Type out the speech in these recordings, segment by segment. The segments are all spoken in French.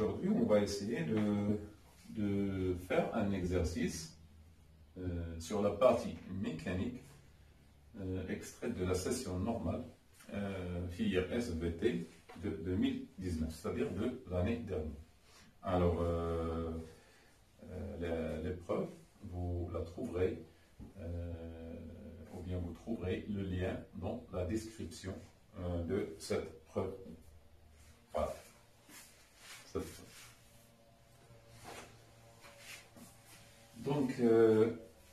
aujourd'hui, on va essayer de faire un exercice sur la partie mécanique extraite de la session normale filière SVT de 2019, c'est-à-dire de l'année dernière. Alors, l'épreuve, vous la trouverez, ou bien vous trouverez le lien dans la description de cette preuve. Voilà. Donc,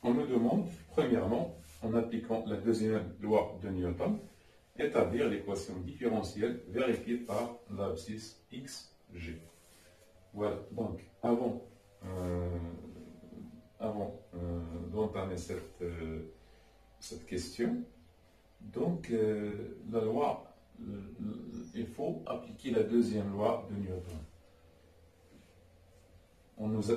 on me demande, premièrement, en appliquant la deuxième loi de Newton, établir l'équation différentielle vérifiée par l'abscisse xg. Voilà, donc, avant d'entamer cette question, donc, la loi, il faut appliquer la deuxième loi de Newton. On nous a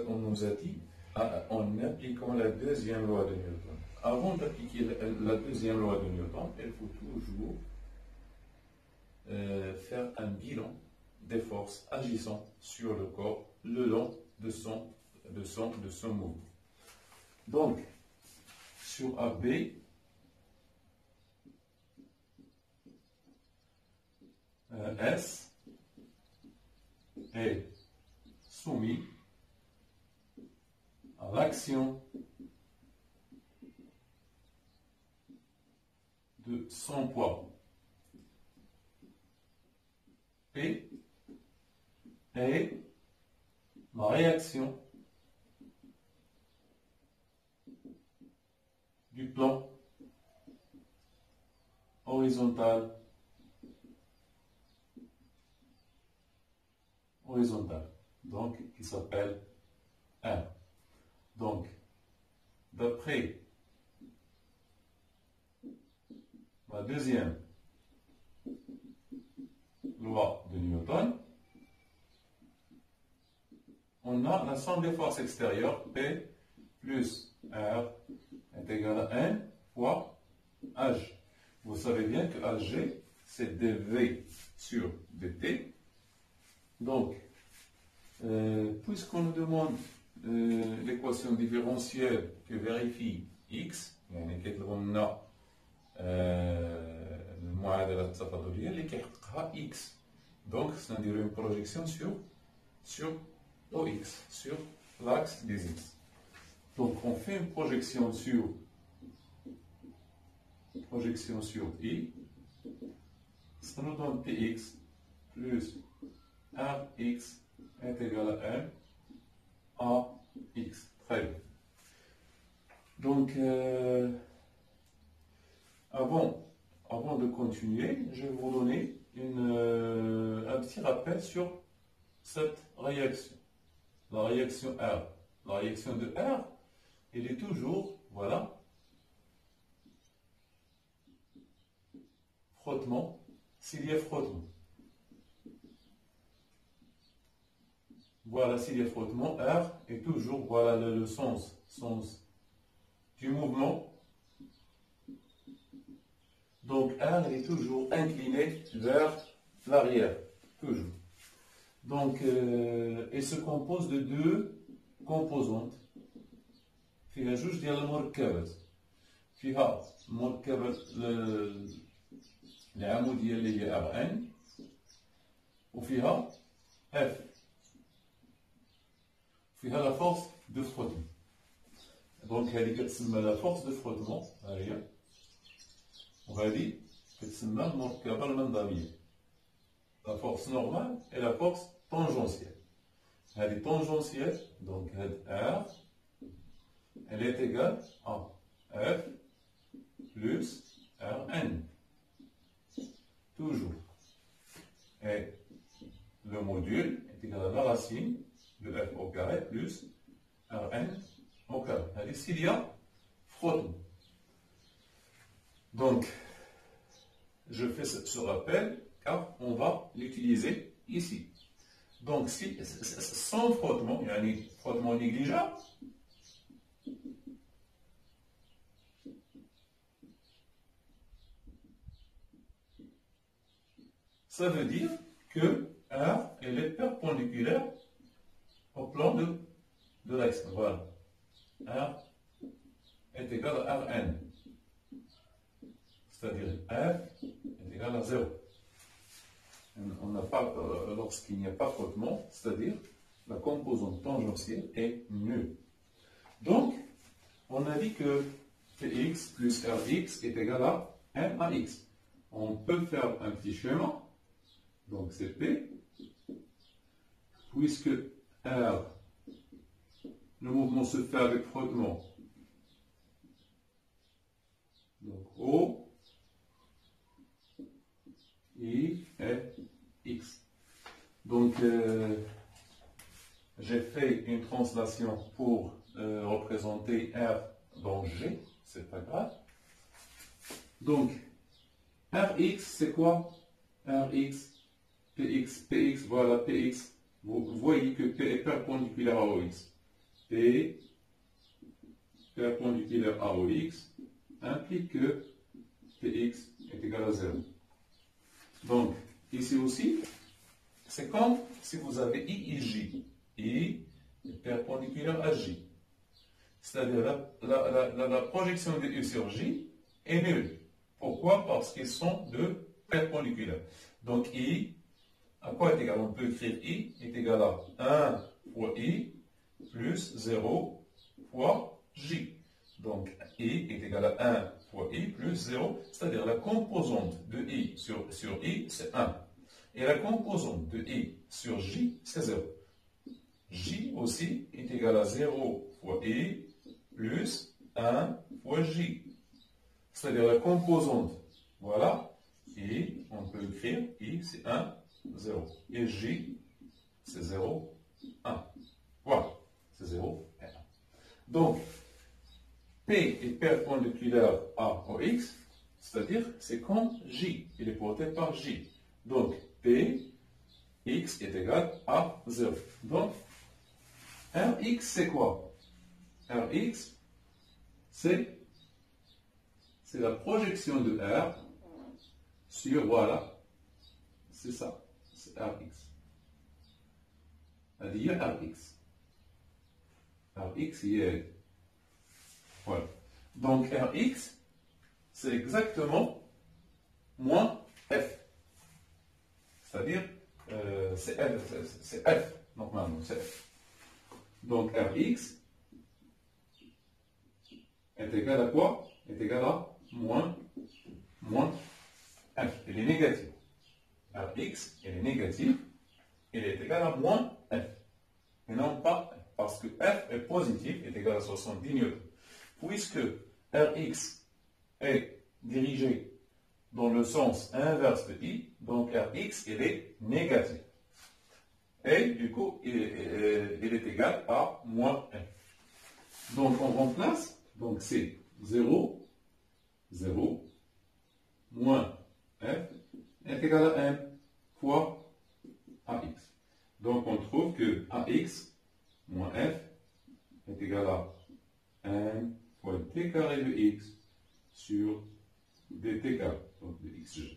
dit, en appliquant la deuxième loi de Newton. Avant d'appliquer la deuxième loi de Newton, il faut toujours faire un bilan des forces agissant sur le corps le long de son mouvement. Donc, sur AB, S est soumis à l'action de son poids P et ma réaction du plan horizontal, donc qui s'appelle R. Donc, d'après la deuxième loi de Newton, on a la somme des forces extérieures P plus R est égale à 1 fois H. Vous savez bien que HG, c'est dV sur dt. Donc, puisqu'on nous demande l'équation différentielle que vérifie x, on a المعادلة التفاضلية اللي كيحققها x. Donc, سنديرو une projection sur OX, sur l'axe des x. Donc, on fait une projection sur y. Ça nous donne px plus Rx est égal à 1 à x. Très bien. Donc, avant de continuer, je vais vous donner un petit rappel sur cette réaction. La réaction R. La réaction de R, elle est toujours, voilà, frottement, s'il y a frottement. Voilà, s'il y a frottement, R est toujours, voilà, le sens du mouvement. Donc, R est toujours incliné vers l'arrière, toujours. Donc, il se compose de deux composantes. Il y a juste le morkabat. Il y a le morkabat, l'amodiel Rn, ou il y a F. Il y a la force de frottement. Donc, il y a la force de frottement, l'arrière. وهذه تسمى المركبة المنضبية، لا فورس نورمال و لا فورس طونجونسيال، هذه طونجونسيال، دونك هاد R، إلي تيكال أ F بلس R N، توجور، إي لو موديول تيكال لا راسين دو F أو كاري بلس R N أو كاري، هذه سيليا فروتمون. Donc, je fais ce rappel car on va l'utiliser ici. Donc, si, sans frottement, il y a un frottement négligeable, ça veut dire que R, elle est perpendiculaire au plan de l'axe. Voilà. R est égal à Rn. C'est-à-dire F est égal à 0. Lorsqu'il n'y a pas frottement, c'est-à-dire la composante tangentielle est nulle. Donc, on a dit que Px plus Rx est égal à M à X. On peut faire un petit schéma, donc c'est P, puisque R, le mouvement se fait avec frottement. Donc O, I, et X. Donc j'ai fait une translation pour représenter R dans G, c'est pas grave. Donc Rx c'est quoi? Rx, Px, Px, voilà Px. Vous voyez que P est perpendiculaire à Ox. P perpendiculaire à Ox implique que Px est égal à 0. Donc, ici aussi, c'est comme si vous avez I et J. I est perpendiculaire à J. C'est-à-dire la projection de U sur J est nulle. Pourquoi? Parce qu'ils sont deux perpendiculaires. Donc, I, à quoi est égal? On peut écrire I est égal à 1 fois I plus 0 fois J. Donc, I est égal à 1 fois I plus 0, c'est-à-dire la composante de I sur I, c'est 1. Et la composante de I sur J, c'est 0. J aussi est égal à 0 fois I plus 1 fois J. C'est-à-dire la composante, voilà, I, on peut écrire, I c'est 1, 0. Et J, c'est 0, 1. Voilà, c'est 0 et 1. Donc, P est perpendiculaire à OX, c'est-à-dire c'est comme J, il est porté par J. Donc P, X est égal à 0. Donc Rx c'est quoi? Rx c'est la projection de R sur, voilà, c'est ça, c'est Rx. C'est-à-dire Rx. Rx il est... Voilà. Donc Rx, c'est exactement moins F. C'est-à-dire, c'est F, normalement, c'est F. Donc Rx est égal à quoi? Est égal à moins F. Elle est négative. Rx, elle est négative. Elle est égale à moins F. Et non pas F. Parce que F est positif, est égal à 70 newtons. Puisque Rx est dirigé dans le sens inverse de I, donc Rx il est négatif. Et du coup, il est égal à moins 1. Donc on remplace, donc c'est 0, 0, moins F est égal à 1 fois Ax. Donc on trouve que Ax moins F est égal à 1 fois t carré de x sur dt carré, donc de xg.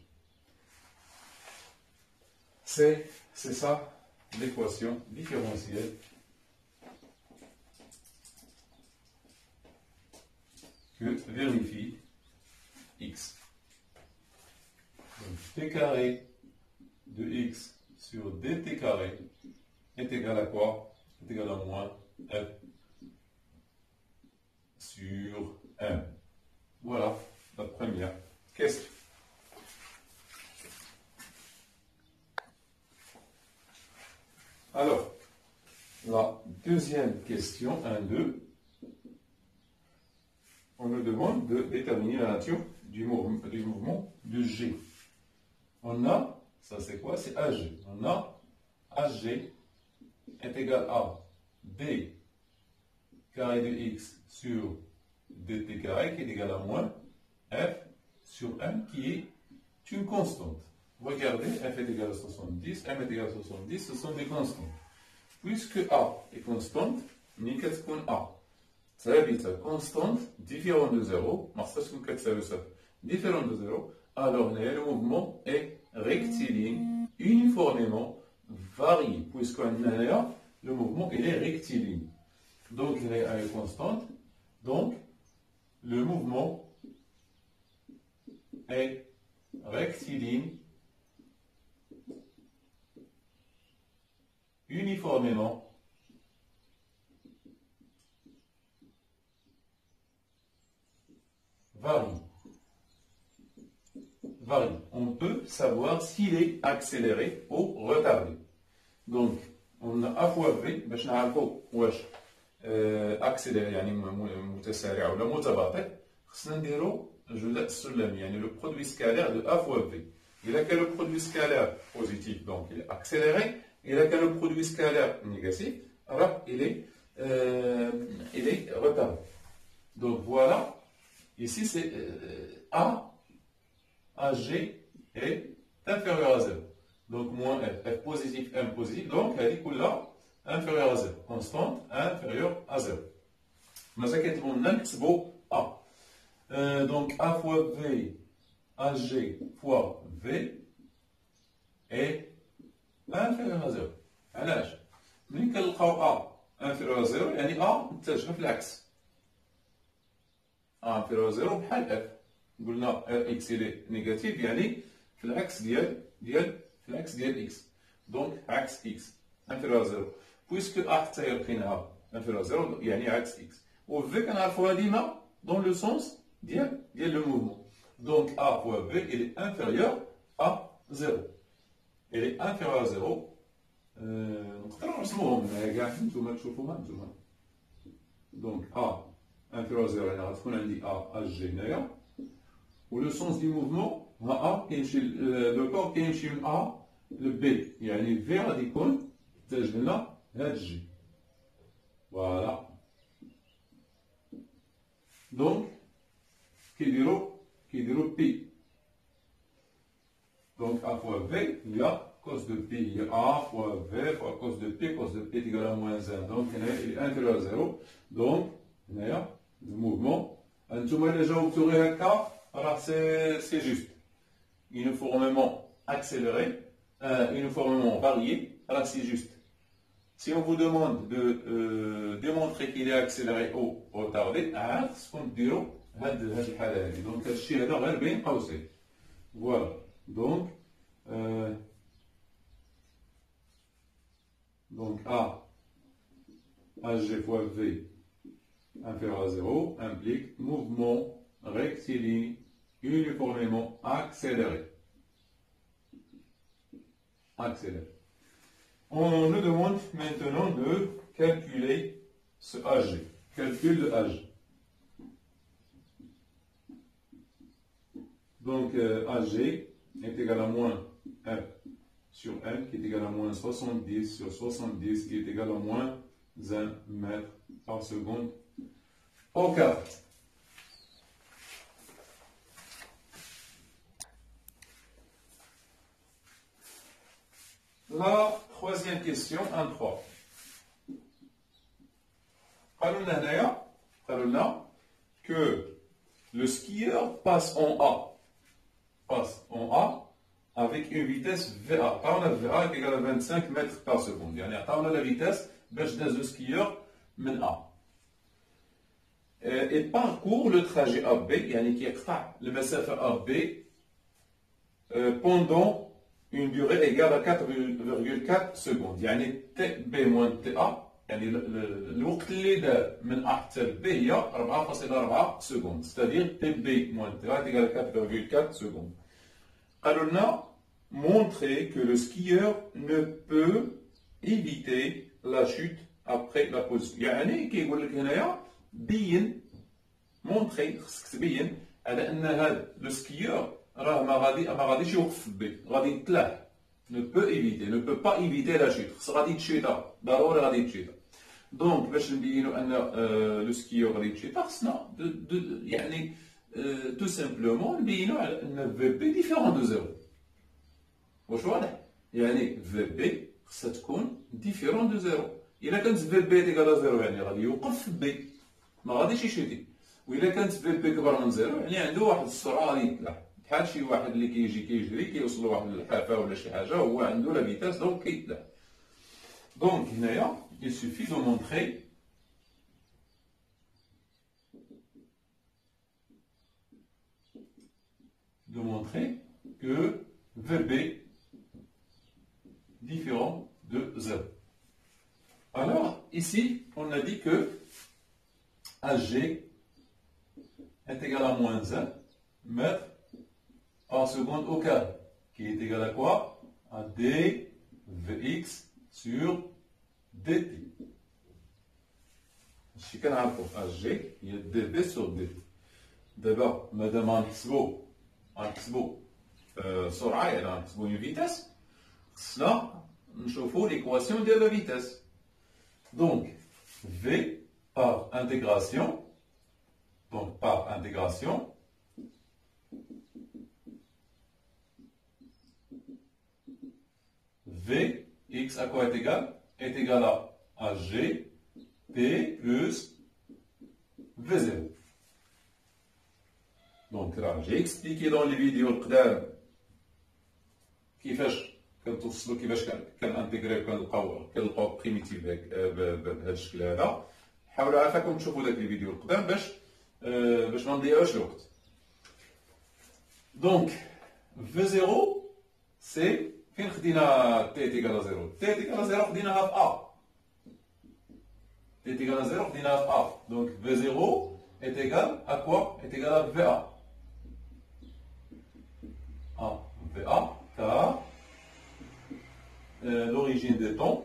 C'est ça l'équation différentielle que vérifie x. Donc t carré de x sur dt carré est égal à quoi? Est égal à moins f sur 1. Voilà la première question. Alors, la deuxième question, 1, 2, on nous demande de déterminer la nature du mouvement de G. On a, ça c'est quoi? C'est AG. On a AG est égal à D carré de x sur dt carré qui est égal à moins f sur m qui est une constante. Regardez, f est égal à 70, m est égal à 70, ce sont des constantes. Puisque a est constante, ni qu'est-ce qu'on a. Ça veut dire ça, constante, différent de 0, différent de 0, alors le mouvement est rectiligne, uniformément varié, puisqu'on a le mouvement il est rectiligne. Donc il est à une constante. Donc le mouvement est rectiligne uniformément varie. On peut savoir s'il est accéléré ou retardé. Donc on a à fois V باش نعرفوا واش accéléré يعني متسارع ولا متباطئ. خصنا نديروا جلاء السلم يعني le produit scalaire de A fois V. Il a que le produit scalaire positif donc il est accéléré. Il a que le produit scalaire négatif alors il est retardé. Donc voilà. Ici, c'est A, AG est inférieur à 0. Donc, moins F, F positif, M positif. Donc, elle dit que là, inférieur à 0. Constante, inférieur à 0. Mais ça, c'est mon index beau A. Donc, A fois V, AG fois V est inférieur à 0. Alors, nous avons A inférieur à 0, et A, c'est l'axe. A inférieur à 0 بحال F. قلنا X إلي نيجاتيف يعني في العكس ديال X. دونك عكس X inférieur à 0. بويسكو A حتى هي لقيناها inférieur à 0 يعني عكس X. و V كنعرفوها ديما دون لو سونس ديال لو موفمون. دونك A fois V il est inférieur à 0. Il est inférieur à 0. نقدروا نرسموهم كاع نتوما تشوفوها نتوما. دونك A inférieur à 0, on a dit A, AG, ou le sens du mouvement, A, le corps qui est chez A, le B, il y a une V radicale, G. Voilà. Donc, qui dira P. Donc, A fois V, il y a cos de P, il y a A fois V fois cos de P égale à moins 1. Donc, il est inférieur à 0. Donc, il y a du mouvement. C'est juste. Uniformément accéléré, uniformément varié, alors c'est juste. Si on vous demande de démontrer qu'il est accéléré ou retardé, donc voilà. Donc, AG fois V inférieur à 0 implique mouvement rectiligne uniformément accéléré. On nous demande maintenant de calculer ce AG. Calcul de AG. Donc AG est égal à moins F sur M qui est égal à moins 70 sur 70 qui est égal à moins 1 mètre par seconde. OK. La troisième question, 1-3. قالوا لنا que le skieur passe en A avec une vitesse VA. VA est égale à 25 mètres par seconde. يعني عطاونا la vitesse باش داز le skieur من A. Il parcourt le trajet AB, يعني كيقطع المسافة AB pendant une durée égale à 4,4 secondes. يعني TB moins TA, يعني الوقت اللي دار من A حتى ل B هي 4,4 secondes. C'est-à-dire TB moins TA égale à 4,4 secondes. قالوا لنا montrer que le skieur ne peut éviter la chute après la position. يعني كيقول لك هنايا بين مونطري خصك تبين على ان هذا لو سكيور راه ما غاديش يوقف بي غادي يطلع ne peut pas éviter la chute خص غادي تشيطا ضروري غادي تشيطا دونك باش نبينوا ان لو سكيور غادي تشيطا خصنا يعني تو سامبلومون نبينوا على ان في بي ديفيرون دو زيرو واش واضح يعني في بي خصها تكون ديفيرون دو زيرو الا كانت في بي تيكالا زيرو يعني غادي يوقف في بي ما غاديش يشدي وإلا كانت في بي كبر من زيرو يعني عنده واحد السرعة غادي يطلع بحال شي واحد اللي كيجري كيوصل لواحد الحافة ولا شي حاجة هو عنده لا فيتاس دونك كيطلع دونك هنايا il suffit de montrer que VB différent de 0. Alors, ici, on a dit que AG est égal à moins 1 mètre par seconde au carré, qui est égal à quoi? À dVx sur dt. Je vais vous dire AG, il y a dV sur dt. D'abord, madame Anxbo, سرعة يعني نحسبو une vitesse. خصنا نشوفو l'équation de la vitesse. Donc v par intégration, v x à quoi est égal? Est égal à g t plus v0. Donc là, j'ai expliqué dans les vidéos précédentes كيفاش كنتوصلوا كيفاش كنانتيغريو كنلقاو بريميتيف بهذا الشكل هذا. حاولوا عافاكم تشوفوا ذاك الفيديو القدام باش ما نضيعوش الوقت. دونك V0 سي فين خدينا تي تيكال زيرو؟ تي تيكال زيرو خديناها في ا. تي تيكال زيرو خديناها في ا. دونك V0 est égal à quoi? Est égal à VA. VA, car l'origine des temps,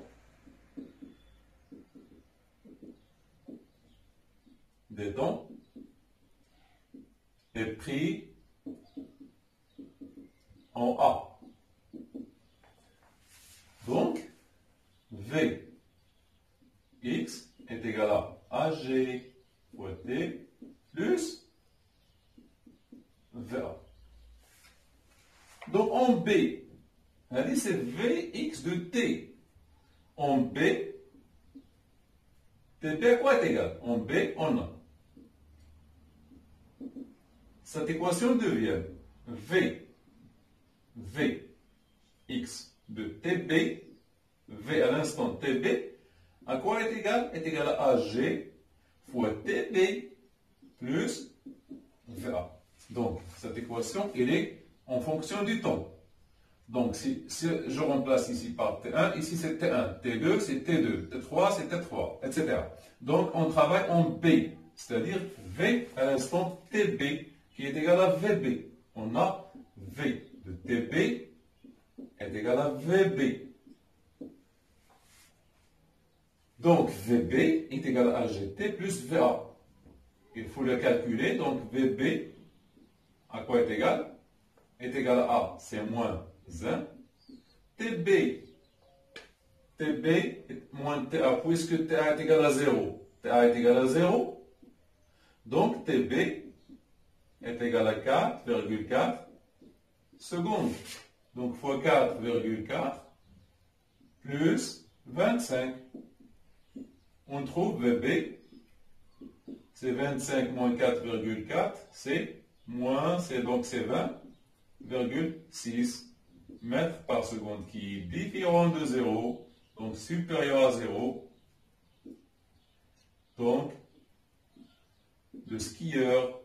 est pris en A. Donc, Vx est égal à AG fois T plus VA. Donc en B, c'est Vx de T. En B, TP à quoi est égal? En B, on a. Cette équation devient Vx de TB, V à l'instant TB, à quoi est égal? Est égal à AG fois TB plus VA. Donc cette équation, elle est en fonction du temps. Donc, si je remplace ici par T1, ici c'est T1, T2 c'est T2, T3 c'est T3, etc. Donc, on travaille en B, c'est-à-dire V à l'instant TB, qui est égal à VB. On a V de TB est égal à VB. Donc, VB est égal à GT plus VA. Il faut le calculer, donc VB à quoi est égal? Est égal à A, c'est moins 1. TB est moins TA, puisque TA est égal à 0. TA est égal à 0. Donc TB est égal à 4,4 secondes. Donc fois 4,4 plus 25. On trouve VB, c'est 25 moins 4,4, c'est moins, donc c'est 20,6 mètres par seconde, qui est différent de 0, donc supérieur à 0, donc le skieur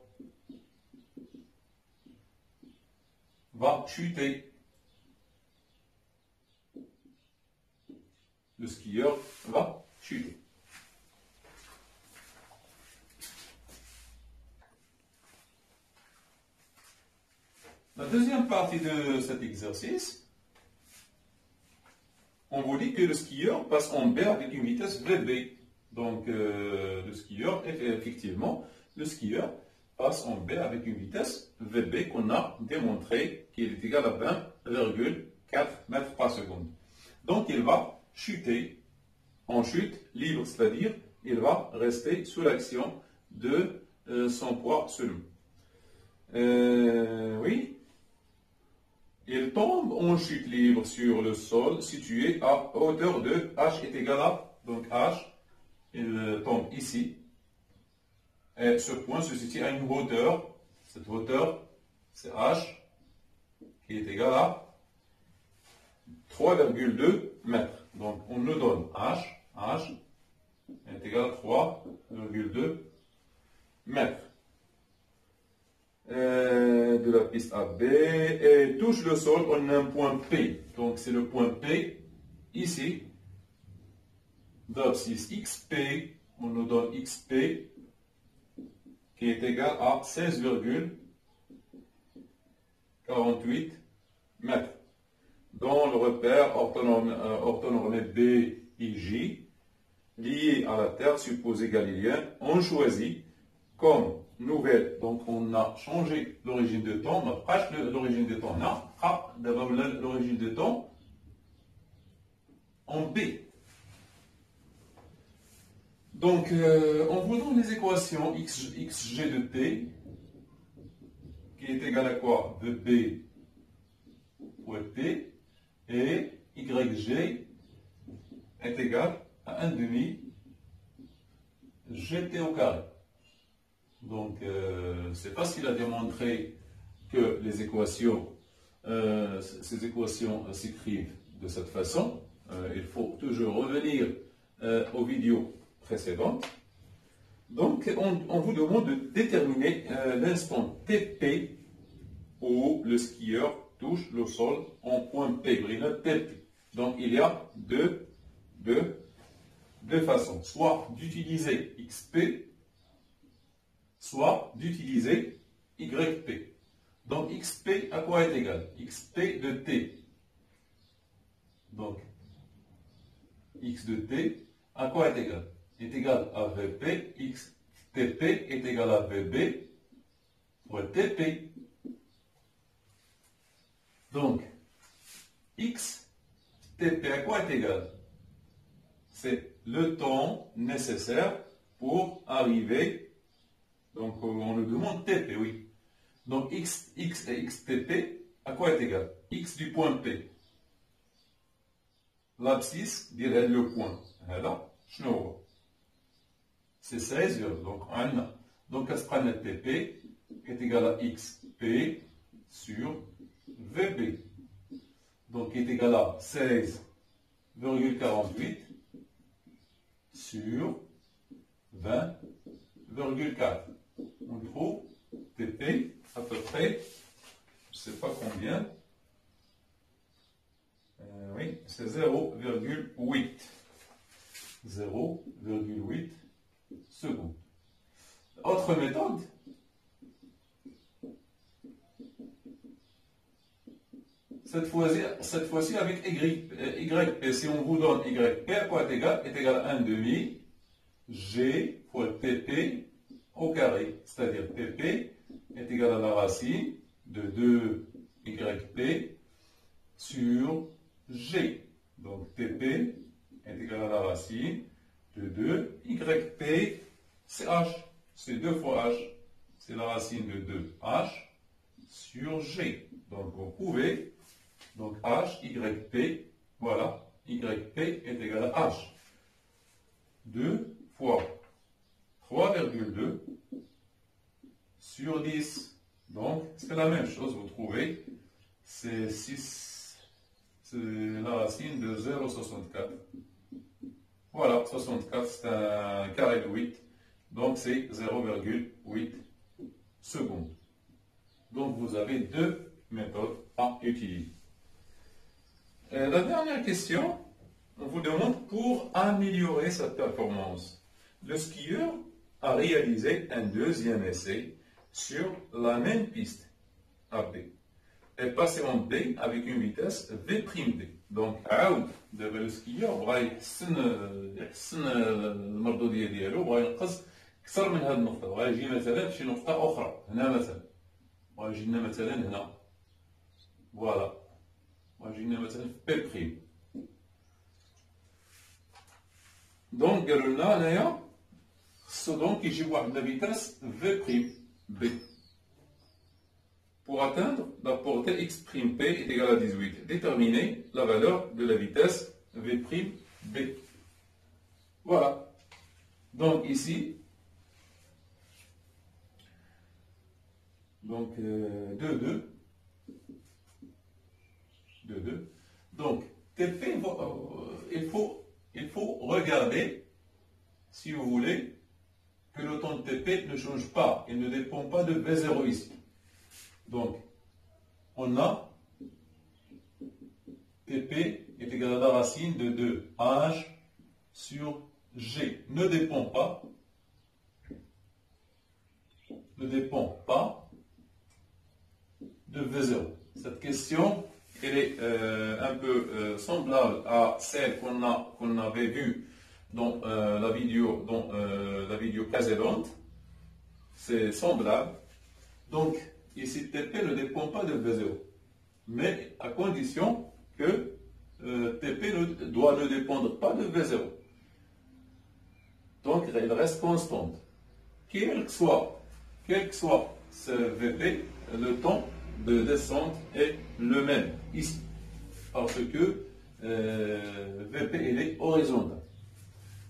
va chuter. La deuxième partie de cet exercice, on vous dit que le skieur passe en B avec une vitesse VB. Donc, le skieur, effectivement, le skieur passe en B avec une vitesse VB qu'on a démontré qui est égale à 20,4 mètres par seconde. Donc, il va chuter en chute libre, c'est-à-dire il va rester sous l'action de son poids seulement. Il tombe en chute libre sur le sol situé à hauteur de H est égal à, donc H, il tombe ici, et ce point se situe à une hauteur, cette hauteur, c'est H, qui est égal à 3,2 mètres. Donc on nous donne H, est égal à 3,2 mètres. De la piste AB et touche le sol, on a un point P. Donc c'est le point P ici d'abscisse XP, on nous donne XP qui est égal à 16,48 mètres. Dans le repère orthonormé BIJ lié à la Terre supposée galiléenne, on choisit comme nouvelle, donc on a changé l'origine de temps, on a l'origine de temps là, d'abord l'origine de temps en B. Donc on vous donne les équations xg de t qui est égal à quoi, de b fois t, et yg est égal à 1/2 gt au carré. Donc, c'est facile à démontrer que les équations, ces équations s'écrivent de cette façon. Il faut toujours revenir aux vidéos précédentes. Donc, on vous demande de déterminer l'instant TP où le skieur touche le sol en point P. Donc, il y a deux façons. Soit d'utiliser XP, soit d'utiliser YP. Donc XP à quoi est égal? XP de T. Donc X de T à quoi est égal? Est égal à VP, XTP est égal à VB fois TP. Donc XTP à quoi est égal? C'est le temps nécessaire pour arriver. Donc, on nous demande TP, oui. Donc, X et XTP, à quoi est égal? X du point P. L'abscisse dirait le point. Là, je vois. C'est 16, donc on a. Donc, à ce qu'on a TP est égal à XP sur VB. Donc, est égal à 16,48 sur 20,4. On trouve TP à peu près, je ne sais pas combien, oui, c'est 0,8. 0,8 secondes. Autre méthode, cette fois-ci avec YP. Si on vous donne YP, à quoi est égal à 1/2 G fois TP au carré, c'est-à-dire TP est égal à la racine de 2YP sur G. Donc TP est égal à la racine de 2YP, c'est H, c'est 2 fois H, c'est la racine de 2H sur G. Donc vous pouvez, donc H, YP, voilà, YP est égal à H. 2 fois 3,2 sur 10. Donc, c'est la même chose, vous trouvez. C'est 6, c'est la racine de 0,64. Voilà, 64, c'est un carré de 8. Donc, c'est 0,8 secondes. Donc, vous avez deux méthodes à utiliser. Et la dernière question, on vous demande pour améliorer sa performance. Le skieur a réalisé un deuxième essai sur la même piste AB et passé en B avec une vitesse V'd. Donc, le skieur va يحسن المردودية ديالو وغادي ينقص أكثر من هذه النقطة، وغادي يجي مثلا في شي نقطة أخرى، هنا مثلا، وغادي يجي لنا مثلا هنا، فوالا، وغادي يجي لنا مثلا في B'. Donc, là, j'ai la vitesse V'B. Pour atteindre la portée X'P est égale à 18. Déterminer la valeur de la vitesse V'B. Voilà. Donc, ici, donc, 2,2. Donc, TP, il faut regarder si vous voulez, que le temps de TP ne change pas et ne dépend pas de V0 ici. Donc, on a TP est égal à la racine de 2 H sur G. Ne dépend pas de V0. Cette question, elle est un peu semblable à celle qu'on avait vue dans la vidéo précédente. C'est semblable. Donc, ici, TP ne dépend pas de V0, mais à condition que TP ne doit dépendre pas de V0. Donc, elle reste constante. Quel que soit ce VP, le temps de descente est le même ici, parce que VP il est horizontal,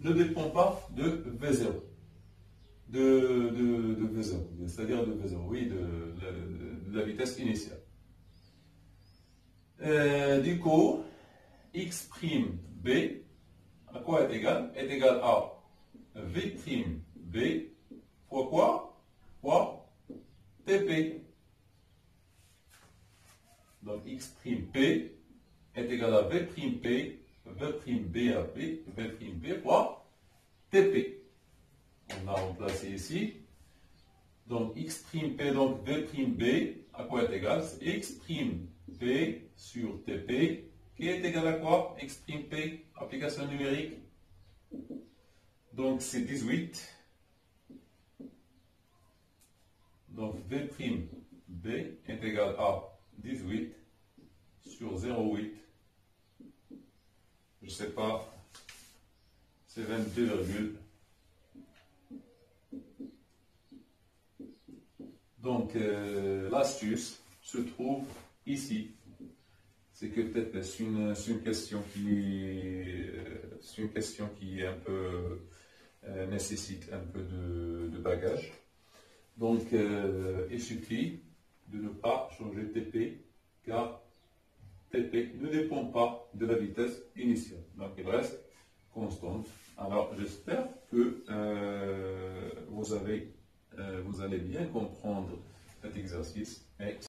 ne dépend pas de V0, de la vitesse initiale. Du coup, X'B à quoi est égal? Est égal à V'B fois quoi? Fois TP. Donc X'P est égal à V'P, V'B à P, V'B fois TP. On a remplacé ici. Donc X'P, donc V'B, à quoi est égal? X'P sur TP, qui est égal à quoi? X'P, application numérique. Donc c'est 18. Donc V'B est égal à 18 sur 0,8. Je ne sais pas, c'est 22 virgule. Donc l'astuce se trouve ici. C'est que peut-être c'est une question qui est un peu, nécessite un peu de bagage. Donc il suffit de ne pas changer TP, car TP ne dépend pas de la vitesse initiale. Donc il reste constante. Alors j'espère que vous allez bien comprendre cet exercice. Et